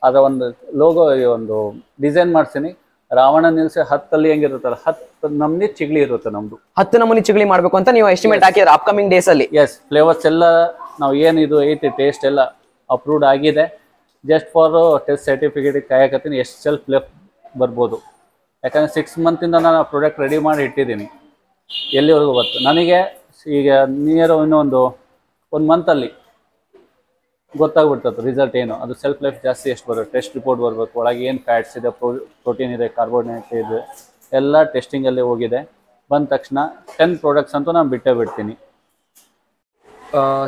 ಅದರ ಒಂದು ಲೋಗೋ ಒಂದು ಡಿಸೈನ್ ಮಾಡ್ತೀನಿ, ರಾವಣ ನಿಲ್ಸಿ 10 ಹೆಂಗಿರುತ್ತಲ್ಲ 10 ನಮೂನಿ ಚಿಗಳಿ ಇರುತ್ತೆ ನಮ್ದು, 10 ನಮೂನಿ ಚಿಗಳಿ ಮಾಡ್ಬೇಕು ಅಂತ ನೀವು ಎಸ್ಟಿಮೇಟ್ ಹಾಕಿದ್ರೆ ಅಪ್ಕಮಿಂಗ್ ಡೇಸ್ ಅಲ್ಲಿ? ಎಸ್. ಫ್ಲೇವರ್ಸ್ ಎಲ್ಲ ನಾವು ಏನಿದು ಐತಿ ಟೇಸ್ಟ್ ಎಲ್ಲ ಅಪ್ರೂವ್ಡ್ ಆಗಿದೆ, ಜಸ್ಟ್ ಫಾರ್ ಟೆಸ್ಟ್ ಸರ್ಟಿಫಿಕೇಟ್ ಕಾಯಕತ್ತೀನಿ ಎಷ್ಟು ಸೆಲ್ಫ್ ಲೆಫ್ಟ್ ಬರ್ಬೋದು. ಯಾಕಂದರೆ 6 months ನಾನು ಆ ಪ್ರಾಡಕ್ಟ್ ರೆಡಿ ಮಾಡಿ ಇಟ್ಟಿದ್ದೀನಿ, ಎಲ್ಲಿವರೆಗೂ ಬರ್ತದೆ ನನಗೆ ಈಗ ನಿಯರ್ ಇನ್ನೊಂದು ಮಂತಲ್ಲಿ ಗೊತ್ತಾಗ್ಬಿಡ್ತದೆ ರಿಸಲ್ಟ್ ಏನು, ಅದು ಸೆಲ್ಫ್ ಲೈಫ್ ಜಾಸ್ತಿ ಎಷ್ಟು ಬರುತ್ತೆ, ಟೆಸ್ಟ್ ರಿಪೋರ್ಟ್ ಬರಬೇಕು, ಒಳಗೆ ಏನು ಫ್ಯಾಟ್ಸ್ ಇದೆ, ಪ್ರೋಟೀನ್ ಇದೆ, ಕಾರ್ಬೋಹೈಡ್ರೇಟ್ ಇದೆ, ಎಲ್ಲ ಟೆಸ್ಟಿಂಗಲ್ಲೇ ಹೋಗಿದೆ. ಬಂದ ತಕ್ಷಣ 10 ಪ್ರಾಡಕ್ಟ್ಸ್ ಅಂತೂ ನಾನು ಬಿಟ್ಟೇ ಬಿಡ್ತೀನಿ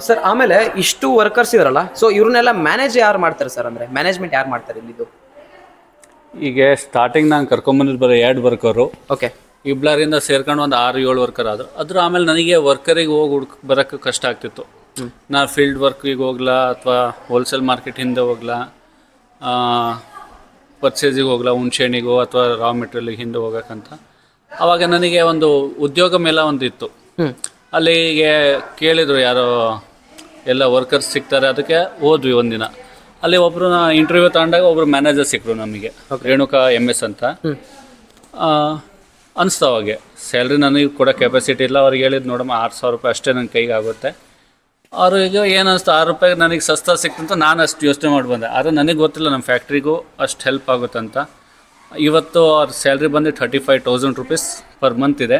ಸರ್. ಆಮೇಲೆ ಇಷ್ಟು ವರ್ಕರ್ಸ್ ಇದಾರಲ್ಲ, ಸೊ ಇವ್ರನ್ನೆಲ್ಲ ಮ್ಯಾನೇಜ್ ಯಾರು ಮಾಡ್ತಾರೆ ಸರ್? ಅಂದರೆ ಮ್ಯಾನೇಜ್ಮೆಂಟ್ ಯಾರು ಮಾಡ್ತಾರೆ ಇಲ್ಲಿದ್ದು? ಈಗ ಸ್ಟಾರ್ಟಿಂಗ್ ನಾನು ಕರ್ಕೊಂಬಂದಿದ್ದು ಬರೋ 2 ವರ್ಕರು, ಓಕೆ, ಇಬ್ಲರಿಂದ ಸೇರ್ಕೊಂಡು ಒಂದು 6-7 ವರ್ಕರ್ ಆದರು. ಅದ್ರ ಆಮೇಲೆ ನನಗೆ ವರ್ಕರಿಗೆ ಹೋಗಿ ಹುಡುಕ್ ಬರೋಕ್ಕೆ ಕಷ್ಟ ಆಗ್ತಿತ್ತು. ನಾನು ಫೀಲ್ಡ್ ವರ್ಕಿಗೆ ಹೋಗ್ಲಾ, ಅಥವಾ ಹೋಲ್ಸೇಲ್ ಮಾರ್ಕೆಟ್ ಹಿಂದೆ ಹೋಗ್ಲಾ, ಪರ್ಚೇಸಿಗೆ ಹೋಗ್ಲಾ, ಹುಣ್ಸೆಹಣ್ಣಿಗೋ ಅಥವಾ ರಾ ಮೆಟೀರಿಯಲ್ಗೆ ಹಿಂದೆ ಹೋಗೋಕ್ಕಂತ. ಆವಾಗ ನನಗೆ ಒಂದು ಉದ್ಯೋಗ ಮೇಲೆ ಒಂದು ಇತ್ತು, ಅಲ್ಲಿಗೆ ಕೇಳಿದರು ಯಾರೋ ಎಲ್ಲ ವರ್ಕರ್ಸ್ ಸಿಗ್ತಾರೆ, ಅದಕ್ಕೆ ಹೋದ್ವಿ ಒಂದಿನ. ಅಲ್ಲಿ ಒಬ್ಬರು ಇಂಟರ್ವ್ಯೂ ತಗೊಂಡಾಗ ಒಬ್ಬರು ಮ್ಯಾನೇಜರ್ ಸಿಕ್ಕರು ನಮಗೆ, ರೇಣುಕಾ MS ಅಂತ ಅನಿಸ್ತು. ಅವಾಗೆ ಸ್ಯಾಲ್ರಿ ನನಗೆ ಕೊಡೋ ಕೆಪಾಸಿಟಿ ಇಲ್ಲ, ಅವ್ರಿಗೆ ಹೇಳಿದ್ದು ನೋಡಮ್ಮ $6,000 ಅಷ್ಟೇ ನನ್ನ ಕೈಗೆ ಆಗುತ್ತೆ. ಅವ್ರಿಗೆ ಏನು ಅನಿಸ್ತು, $6 ನನಗೆ ಸಸ್ತಾ ಸಿಕ್ತಂತ ನಾನು ಅಷ್ಟು ಯೋಚನೆ ಮಾಡಿ ಬಂದೆ, ಆದರೆ ನನಗೆ ಗೊತ್ತಿಲ್ಲ ನಮ್ಮ ಫ್ಯಾಕ್ಟ್ರಿಗೂ ಅಷ್ಟು ಹೆಲ್ಪ್ ಆಗುತ್ತಂತ. ಇವತ್ತು ಅವ್ರ ಸ್ಯಾಲ್ರಿ ಬಂದು 35,000 rupees ಪರ್ ಮಂತ್ ಇದೆ.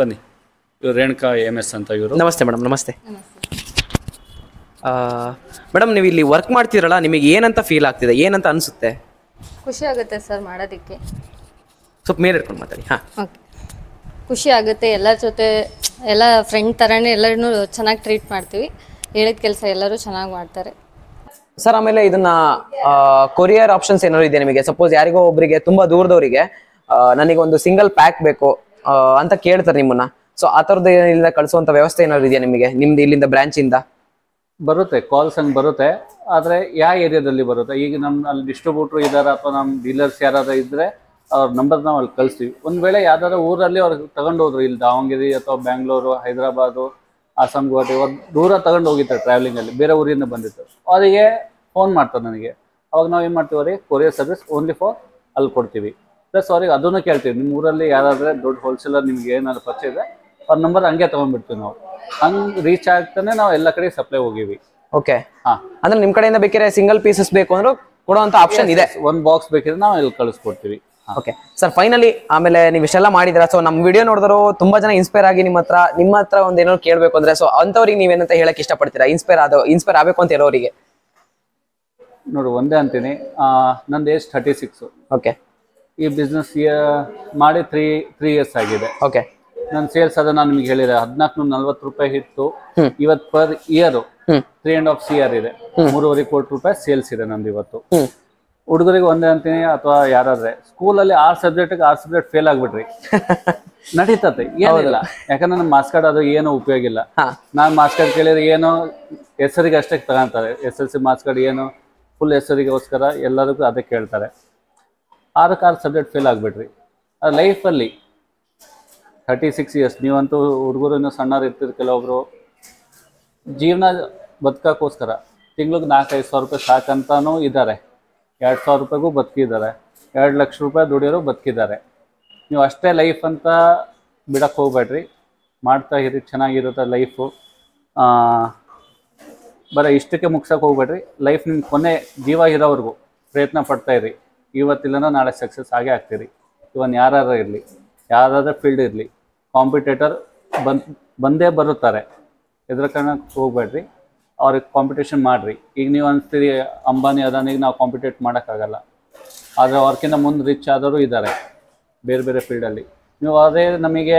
ಬನ್ನಿ, ಇವ್ರು ರೇಣುಕಾ MS ಅಂತ ಇವರು. ನಮಸ್ತೆ ಮೇಡಮ್. ನಮಸ್ತೆ ಮೇಡಮ್, ನೀವು ಇಲ್ಲಿ ವರ್ಕ್ ಮಾಡ್ತೀರಲ್ಲ, ನಿಮಗೆ ಏನಂತ ಫೀಲ್ ಆಗ್ತಿದೆ, ಏನಂತ ಅನಿಸುತ್ತೆ? ಖುಷಿ ಆಗುತ್ತೆ ಸರ್ ಮಾಡೋದಕ್ಕೆ. ಸ್ವಲ್ಪ ಮೇಲೆ ಇಟ್ಕೊಂಡು ಮಾತಾಡಿ. ಹಾಂ, ಓಕೆ. ಖುಷಿ ಆಗುತ್ತೆ, ಎಲ್ಲರ ಜೊತೆ ಎಲ್ಲ ಫ್ರೆಂಡ್ ಥರನೇ ಎಲ್ಲರನ್ನೂ ಚೆನ್ನಾಗಿ ಟ್ರೀಟ್ ಮಾಡ್ತೀವಿ, ಹೇಳಿದ ಕೆಲಸ ಎಲ್ಲರೂ ಚೆನ್ನಾಗಿ ಮಾಡ್ತಾರೆ ಸರ್. ಆಮೇಲೆ ಇದನ್ನ ಕೊರಿಯರ್ ಆಪ್ಷನ್ಸ್ ಏನಾದ್ರು ಇದೆ ನಿಮಗೆ? ಸಪೋಸ್ ಯಾರಿಗೋ ಒಬ್ಬರಿಗೆ ತುಂಬಾ ದೂರದವರಿಗೆ ನನಗೊಂದು ಸಿಂಗಲ್ ಪ್ಯಾಕ್ ಬೇಕು ಅಂತ ಕೇಳ್ತಾರೆ ನಿಮ್ಮನ್ನ, ಸೊ ಆ ಥರದ್ದು ಏನಿಲ್ಲ ಕಳಿಸುವಂತ ವ್ಯವಸ್ಥೆ ಏನಾದ್ರು ಇದೆಯಾ ನಿಮಗೆ ನಿಮ್ದು ಇಲ್ಲಿಂದ ಬ್ರಾಂಚಿಂದ? ಬರುತ್ತೆ ಕಾಲ್ಸ್ ಹಂಗೆ ಬರುತ್ತೆ. ಆದರೆ ಯಾವ ಏರಿಯಾದಲ್ಲಿ ಬರುತ್ತೆ, ಈಗ ನಮ್ಮ ಅಲ್ಲಿ ಡಿಸ್ಟ್ರಿಬ್ಯೂಟ್ರು ಇದ್ದಾರೆ ಅಥವಾ ನಮ್ಮ ಡೀಲರ್ಸ್ ಯಾರಾದರೂ ಇದ್ದರೆ ಅವ್ರ ನಂಬರ್ ನಾವು ಅಲ್ಲಿ ಕಳಿಸ್ತೀವಿ. ಒಂದು ವೇಳೆ ಯಾವ್ದಾದ್ರು ಊರಲ್ಲಿ ಅವ್ರಿಗೆ ತಗೊಂಡೋದ್ರು, ಇಲ್ಲಿ ದಾವಣಗೆರೆ ಅಥವಾ ಬ್ಯಾಂಗ್ಳೂರು, ಹೈದರಾಬಾದು, ಅಸ್ಸಾಂ, ಗುವಾಹಟಿ ಅವ್ರು ದೂರ ತಗೊಂಡು ಹೋಗಿರ್ತಾರೆ ಟ್ರಾವೆಲಿಂಗಲ್ಲಿ, ಬೇರೆ ಊರಿಂದ ಬಂದಿತ್ತು, ಅವರಿಗೆ ಫೋನ್ ಮಾಡ್ತಾರೆ ನನಗೆ. ಅವಾಗ ನಾವು ಏನು ಮಾಡ್ತೀವಿ, ಅವ್ರಿಗೆ ಕೊರಿಯರ್ ಸರ್ವಿಸ್ ಓನ್ಲಿ ಫಾರ್ ಅಲ್ಲಿ ಕೊಡ್ತೀವಿ. ಪ್ಲಸ್ ಅವ್ರಿಗೆ ಅದನ್ನು ಕೇಳ್ತೀವಿ, ನಿಮ್ಮ ಊರಲ್ಲಿ ಯಾರಾದರೆ ದೊಡ್ಡ ಹೋಲ್ಸೇಲರ್ ನಿಮ್ಗೆ ಏನಾದ್ರು ಪರಿಚಯ ಇದೆ, ಅವ್ರ ನಂಬರ್ ಹಂಗೆ ತೊಗೊಂಡ್ಬಿಡ್ತೀವಿ ನಾವು. ಹಂಗೆ ರೀಚ್ ಆಗ್ತಾನೆ ನಾವು ಎಲ್ಲ ಕಡೆ ಸಪ್ಲೈ ಹೋಗಿವಿ. ಓಕೆ, ಹಾಂ, ಅಂದರೆ ನಿಮ್ಮ ಕಡೆಯಿಂದ ಬೇಕಿದ್ರೆ ಸಿಂಗಲ್ ಪೀಸಸ್ ಬೇಕು ಅಂದ್ರೆ ಕೊಡುವಂಥ ಆಪ್ಷನ್ ಇದೆ, ಒಂದು ಬಾಕ್ಸ್ ಬೇಕಿದ್ರೆ ನಾವು ಇಲ್ಲಿ ಕಳಿಸ್ಕೊಡ್ತೀವಿ. ಓಕೆ ಸರ್, ಫೈನಲಿ ಆಮೇಲೆ ನೀವು ಇಷ್ಟೆಲ್ಲ ಮಾಡಿದ್ರ, ಸೊ ನಮ್ಮ ವಿಡಿಯೋ ನೋಡಿದ್ರು ತುಂಬಾ ಜನ ಇನ್ಸ್ಪೈರ್ ಆಗಿ ನಿಮ್ಮ ಹತ್ರ ಒಂದು ಏನೋ ಕೇಳಬೇಕು ಅಂದ್ರೆ, ಸೊ ಅಂಥವ್ರಿಗೆ ನೀವೇನಂತ ಹೇಳಕ್ ಇಷ್ಟಪಡ್ತೀರಾ, ಇನ್ಸ್ಪೈರ್ ಆಗಬೇಕು ಅಂತ ಹೇಳೋರಿಗೆ? ನೋಡು, ಒಂದೇ ಅಂತೀನಿ, ನಂದು ಏಜ್ 36. ಓಕೆ, ಈ ಬಿಸ್ನೆಸ್ ಮಾಡಿ ತ್ರೀ ಇಯರ್ಸ್ ಆಗಿದೆ. ಓಕೆ, ನನ್ನ ಸೇಲ್ಸ್ ಅದ ನಾನು ನಿಮ್ಗೆ ಹೇಳಿದೆ 1440 ರೂಪಾಯಿ ಇತ್ತು, ಇವತ್ತು ಪರ್ ಇಯರ್ 3.5 CR ಇದೆ, 3.25 ಕೋಟಿ ರೂಪಾಯಿ ಸೇಲ್ಸ್ ಇದೆ ನಂದು ಇವತ್ತು. ಹುಡುಗರಿಗೆ ಒಂದೇ ಅಂತೀನಿ, ಅಥವಾ ಯಾರಾದ್ರೆ ಸ್ಕೂಲಲ್ಲಿ 6 ಸಬ್ಜೆಕ್ಟ್ ಫೇಲ್ ಆಗ್ಬಿಟ್ರಿ ನಡೀತತೆ, ಏನಿಲ್ಲ. ಯಾಕಂದ್ರೆ ನನ್ನ ಮಾರ್ಕ್ಸ್ ಕಾರ್ಡ್ ಅದು ಏನೋ ಉಪಯೋಗ ಇಲ್ಲ. ನಾನು ಮಾರ್ಕ್ಸ್ ಕಾರ್ಡ್ ಕೇಳಿದ್ರೆ ಏನೋ ಹೆಸರಿಗೆ ಅಷ್ಟೇ ತಗೊಂತಾರೆ, SSLC ಮಾರ್ಕ್ಸ್ ಕಾರ್ಡ್ ಏನು ಫುಲ್ ಹೆಸರಿಗೋಸ್ಕರ ಎಲ್ಲದಕ್ಕೂ ಅದಕ್ಕೆ ಕೇಳ್ತಾರೆ. 6 ಸಬ್ಜೆಕ್ಟ್ ಫೇಲ್ ಆಗ್ಬಿಟ್ರಿ, ಅದು ಲೈಫಲ್ಲಿ 36 ಇಯರ್ಸ್. ನೀವಂತೂ ಹುಡುಗರು ಇನ್ನೂ ಸಣ್ಣರು ಇರ್ತೀರಿ, ಕೆಲವೊಬ್ರು ಜೀವನ ಬದುಕೋಕ್ಕೋಸ್ಕರ ತಿಂಗ್ಳಿಗೆ 4-5 ಸಾವಿರ ರೂಪಾಯಿ ಸಾಕಂತಾನೂ ಇದ್ದಾರೆ, 2,000 ರೂಪಾಯಿಗೂ ಬದುಕಿದ್ದಾರೆ, 2 ಲಕ್ಷ ರೂಪಾಯಿ ದುಡಿಯೋರು ಬದುಕಿದ್ದಾರೆ. ನೀವು ಅಷ್ಟೇ ಲೈಫ್ ಅಂತ ಬಿಡಕ್ಕೆ ಹೋಗ್ಬೇಡ್ರಿ, ಮಾಡ್ತಾ ಇರಿ, ಚೆನ್ನಾಗಿರುತ್ತೆ ಲೈಫು. ಬರೀ ಇಷ್ಟಕ್ಕೆ ಮುಗ್ಸೋಕೆ ಹೋಗ್ಬೇಡ್ರಿ, ಲೈಫ್ ನಿಮ್ಮ ಕೊನೆ ಜೀವ ಇರೋವರೆಗೂ ಪ್ರಯತ್ನ ಪಡ್ತಾಯಿರಿ. ಇವತ್ತಿಲ್ಲನ ನಾಳೆ ಸಕ್ಸಸ್ ಆಗೇ ಆಗ್ತೀರಿ. ಇವನ್ ಯಾರು ಇರಲಿ, ಯಾರಾದರೂ ಫೀಲ್ಡ್ ಇರಲಿ, ಕಾಂಪಿಟೇಟರ್ ಬಂದೇ ಬರುತ್ತಾರೆ, ಹೆದರ್ಕಣಕ್ಕೆ ಹೋಗ್ಬೇಡ್ರಿ, ಅವ್ರಿಗೆ ಕಾಂಪಿಟೇಷನ್ ಮಾಡಿರಿ. ಈಗ ನೀವು ಅನಿಸ್ತೀರಿ ಅಂಬಾನಿ ಅದಾನಿಗೆ ನಾವು ಕಾಂಪಿಟೇಟ್ ಮಾಡೋಕ್ಕಾಗಲ್ಲ, ಆದರೆ ಅವ್ರಕ್ಕಿಂತ ಮುಂದೆ ರಿಚ್ ಆದವರು ಇದ್ದಾರೆ ಬೇರೆ ಬೇರೆ ಫೀಲ್ಡಲ್ಲಿ. ನೀವು ಅದೇ ನಮಗೆ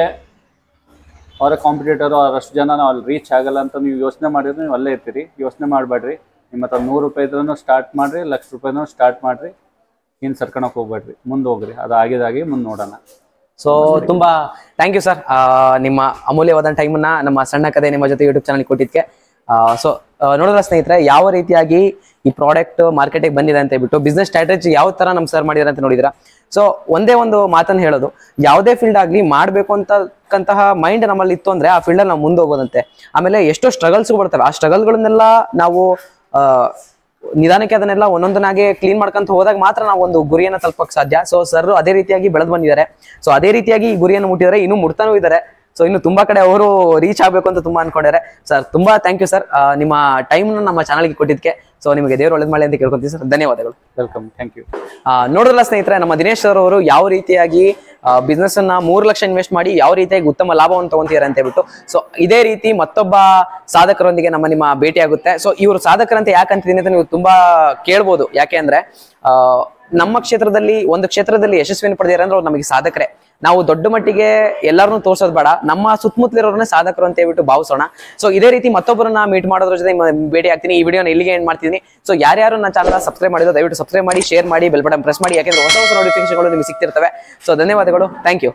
ಅವರ ಕಾಂಪಿಟೇಟರು ಅವರಷ್ಟು ಜನ ನಾವು ಅಲ್ಲಿ ರೀಚ್ ಆಗಲ್ಲ ಅಂತ ನೀವು ಯೋಚನೆ ಮಾಡಿದ್ರೆ ನೀವು ಅಲ್ಲೇ ಇರ್ತೀರಿ. ಯೋಚನೆ ಮಾಡಬೇಡ್ರಿ, ನಿಮ್ಮ ಹತ್ರ 100 ರೂಪಾಯಿ ಇದ್ರೂ ಸ್ಟಾರ್ಟ್ ಮಾಡಿರಿ, 1 ಲಕ್ಷ ರೂಪಾಯಿನೂ ಸ್ಟಾರ್ಟ್ ಮಾಡಿರಿ, ಇನ್ನು ಸರ್ಕಣಕ್ಕೆ ಹೋಗ್ಬೇಡ್ರಿ, ಮುಂದೆ ಹೋಗ್ರಿ, ಅದು ಆಗಿದಾಗಿ ಮುಂದೆ ನೋಡೋಣ. ಸೊ ತುಂಬ ಥ್ಯಾಂಕ್ ಯು ಸರ್, ನಿಮ್ಮ ಅಮೂಲ್ಯವಾದ ಟೈಮನ್ನು ನಮ್ಮ ಸಣ್ಣ ಕಥೆ ನಿಮ್ಮ ಜೊತೆ ಯೂಟ್ಯೂಬ್ ಚಾನಲ್ ಕೊಟ್ಟಿದ್ದಕ್ಕೆ. ಸೊ ನೋಡಿದ್ರ ಸ್ನೇಹಿತರೆ, ಯಾವ ರೀತಿಯಾಗಿ ಈ ಪ್ರಾಡಕ್ಟ್ ಮಾರ್ಕೆಟಿಗೆ ಬಂದಿದೆ ಅಂತ ಹೇಳ್ಬಿಟ್ಟು ಬಿಸ್ನೆಸ್ ಸ್ಟ್ರಾಟಜಿ ಯಾವ ತರ ನಮ್ ಸರ್ ಮಾಡಿದಾರೆ ಅಂತ ನೋಡಿದ್ರ. ಸೊ ಒಂದೇ ಒಂದು ಮಾತನ್ನ ಹೇಳೋದು, ಯಾವುದೇ ಫೀಲ್ಡ್ ಆಗ್ಲಿ ಮಾಡ್ಬೇಕು ಅಂತಕ್ಕಂತಹ ಮೈಂಡ್ ನಮ್ಮಲ್ಲಿ ಇತ್ತು ಅಂದ್ರೆ ಆ ಫೀಲ್ಡ್ ಅಲ್ಲಿ ನಾವು ಮುಂದೆ ಹೋಗೋದಂತೆ. ಆಮೇಲೆ ಎಷ್ಟೋ ಸ್ಟ್ರಗಲ್ಸ್ ಬರ್ತವೆ, ಆ ಸ್ಟ್ರಗಲ್ಗಳನ್ನೆಲ್ಲ ನಾವು ನಿಧಾನಕ್ಕೆ ಅದನ್ನೆಲ್ಲ ಒಂದೊಂದನಾಗೆ ಕ್ಲೀನ್ ಮಾಡ್ಕೊಂತ ಹೋದಾಗ ಮಾತ್ರ ನಾವು ಒಂದು ಗುರಿಯನ್ನು ತಲುಪಕ್ಕೆ ಸಾಧ್ಯ. ಸೊ ಸರ್ ಅದೇ ರೀತಿಯಾಗಿ ಬೆಳೆದು ಬಂದಿದ್ದಾರೆ. ಸೊ ಅದೇ ರೀತಿಯಾಗಿ ಈ ಗುರಿಯನ್ನು ಮುಟ್ಟಿದರೆ ಇನ್ನೂ ಮುಟ್ತಾನೂ ಇದ್ದಾರೆ. ಸೊ ಇನ್ನು ತುಂಬಾ ಕಡೆ ಅವರು ರೀಚ್ ಆಗಬೇಕು ಅಂತ ತುಂಬಾ ಅನ್ಕೊಂಡಿದ್ದಾರೆ. ಸರ್ ತುಂಬಾ ಥ್ಯಾಂಕ್ ಯು ಸರ್, ನಿಮ್ಮ ಟೈಮ್ ನಮ್ಮ ಚಾನಲ್ಗೆ ಕೊಟ್ಟಿದ್ದಕ್ಕೆ. ಸೊ ನಿಮಗೆ ದೇವರು ಒಳ್ಳೇದು ಮಾಡಿ ಅಂತ ಕೇಳ್ಕೊತೀವಿ ಸರ್, ಧನ್ಯವಾದಗಳು. Welcome, thank you. ನೋಡಿದ್ರಲ್ಲ ಸ್ನೇಹಿತರೆ, ನಮ್ಮ ದಿನೇಶ್ ಸರ್ ಅವರು ಯಾವ ರೀತಿಯಾಗಿ ಬಿಸ್ನೆಸ್ ಅನ್ನ 3 ಲಕ್ಷ ಇನ್ವೆಸ್ಟ್ ಮಾಡಿ ಯಾವ ರೀತಿಯಾಗಿ ಉತ್ತಮ ಲಾಭವನ್ನು ತಗೊಂತಿದ್ದಾರೆ ಅಂತ ಹೇಳ್ಬಿಟ್ಟು. ಸೊ ಇದೇ ರೀತಿ ಮತ್ತೊಬ್ಬ ಸಾಧಕರೊಂದಿಗೆ ನಿಮ್ಮ ಭೇಟಿ ಆಗುತ್ತೆ. ಸೊ ಇವರು ಸಾಧಕರಂತೆ ಯಾಕಂತಿದ್ದೀನಿ ಅಂತ ನೀವು ತುಂಬಾ ಕೇಳ್ಬೋದು. ಯಾಕೆ ಅಂದ್ರೆ ನಮ್ಮ ಕ್ಷೇತ್ರದಲ್ಲಿ ಒಂದು ಕ್ಷೇತ್ರದಲ್ಲಿ ಯಶಸ್ವಿಯನ್ನು ಪಡೆದಿದ್ದಾರೆ ಅಂದ್ರೆ ಅವ್ರು ನಮಗೆ ಸಾಧಕರೇ. ನಾವು ದೊಡ್ಡ ಮಟ್ಟಿಗೆ ಎಲ್ಲರನ್ನೂ ತೋರ್ಸೋದು ಬೇಡ, ನಮ್ಮ ಸುತ್ತಮುತ್ತಲಿರೋರನ್ನೇ ಸಾಧಕರು ಅಂತ ಹೇಳ್ಬಿಟ್ಟು ಭಾವಿಸೋಣ. ಸೊ ಇದೇ ರೀತಿ ಮತ್ತೊಬ್ಬರನ್ನ ಮೀಟ್ ಮಾಡೋದ್ರ ಜೊತೆ ಭೇಟಿ ಆಗ್ತೀನಿ. ಈ ವಿಡಿಯೋನ ಇಲ್ಲಿಗೆ ಎಂಡ್ ಮಾಡ್ತೀನಿ. ಸೊ ಯಾರ್ಯಾರು ನನ್ನ ಚಾನಲ್ ಸಬ್ಸ್ಕ್ರೈಬ್ ಮಾಡಿದ್ರು ದಯವಿಟ್ಟು ಸಬ್ಸ್ಕ್ರೈಬ್ ಮಾಡಿ, ಶೇರ್ ಮಾಡಿ, ಬೆಲ್ ಬಟನ್ ಪ್ರೆಸ್ ಮಾಡಿ, ಯಾಕೆಂದ್ರೆ ಹೊಸ ನೋಟಿಫಿಕೇಶನ್ಗಳು ನಿಮಗೆ ಸಿಗ್ತಿರ್ತವೆ. ಸೊ ಧನ್ಯವಾದಗಳು, ಥ್ಯಾಂಕ್ ಯು.